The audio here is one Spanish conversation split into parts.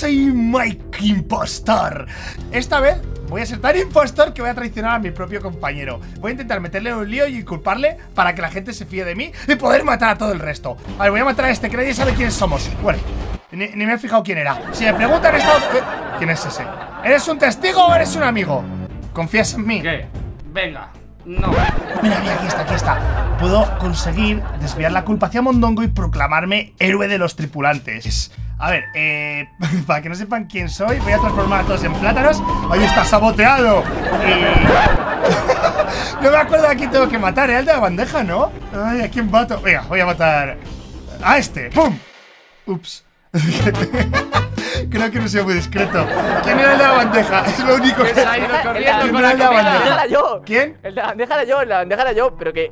soy Mike Impostor. Esta vez voy a ser tan impostor que voy a traicionar a mi propio compañero. Voy a intentar meterle en un lío y inculparle para que la gente se fíe de mí y poder matar a todo el resto. A ver, voy a matar a este que nadie sabe quiénes somos. Bueno, ni me he fijado quién era. Si me preguntan esta... ¿Quién es ese? ¿Eres un testigo o eres un amigo? ¿Confías en mí? ¿Qué? Venga. No. Mira, aquí está. Puedo conseguir desviar la culpa hacia Mondongo y proclamarme héroe de los tripulantes. A ver, para que no sepan quién soy, voy a transformar a todos en plátanos. ¡Ahí está saboteado! No me acuerdo a quién tengo que matar, el de la bandeja, ¿no? Ay, ¿a quién mato? Venga, voy a matar a este. ¡Pum! Ups. Creo que no soy muy discreto. ¿Quién era el de la bandeja? Es lo único que... ¿Quién? El de la bandeja era yo, pero que...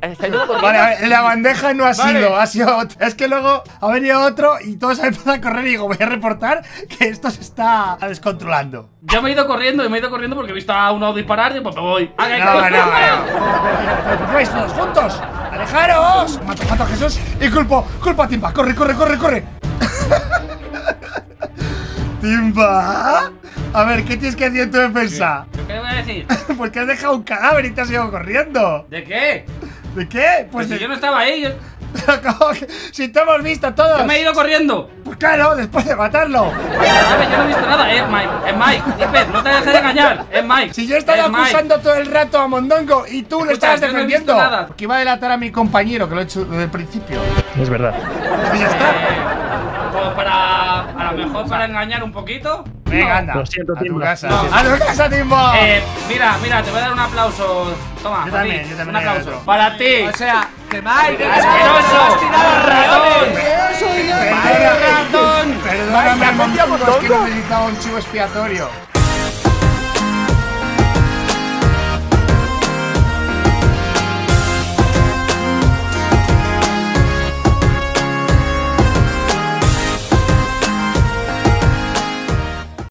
Vale, a ver, el de la bandeja no ha sido, ha sido otro. Es que luego ha venido otro y todos han empezado a correr y digo, voy a reportar que esto se está descontrolando. Yo me he ido corriendo, porque he visto a uno disparar y pues me voy. No. ¿Vais todos juntos? ¡Alejaros! Mato a Jesús y culpo a Timba. Corre. Timba, a ver, ¿qué tienes que hacer en tu defensa? ¿Qué le voy a decir? Porque has dejado un cadáver y te has ido corriendo. ¿De qué? Pues si yo no estaba ahí. Si te hemos visto todos. Yo me he ido corriendo. Pues claro, después de matarlo. ¿Sabes? Yo no he visto nada, es Mike, no te dejes de engañar, es Mike. Si yo estaba acusando todo el rato a Mondongo y tú lo estabas defendiendo. Porque iba a delatar a mi compañero, que lo he hecho desde el principio. Es verdad. Y ya está. Para, a lo mejor para engañar un poquito. Venga, anda. Lo siento, Timbo. A tu casa, Timbo. Mira, te voy a dar un aplauso. Toma, yo también. Un aplauso. Para ti. O sea, que Mike. ¡Asqueroso! ¡Ratón! Perdóname, Mondongo, es que necesitaba un chivo expiatorio.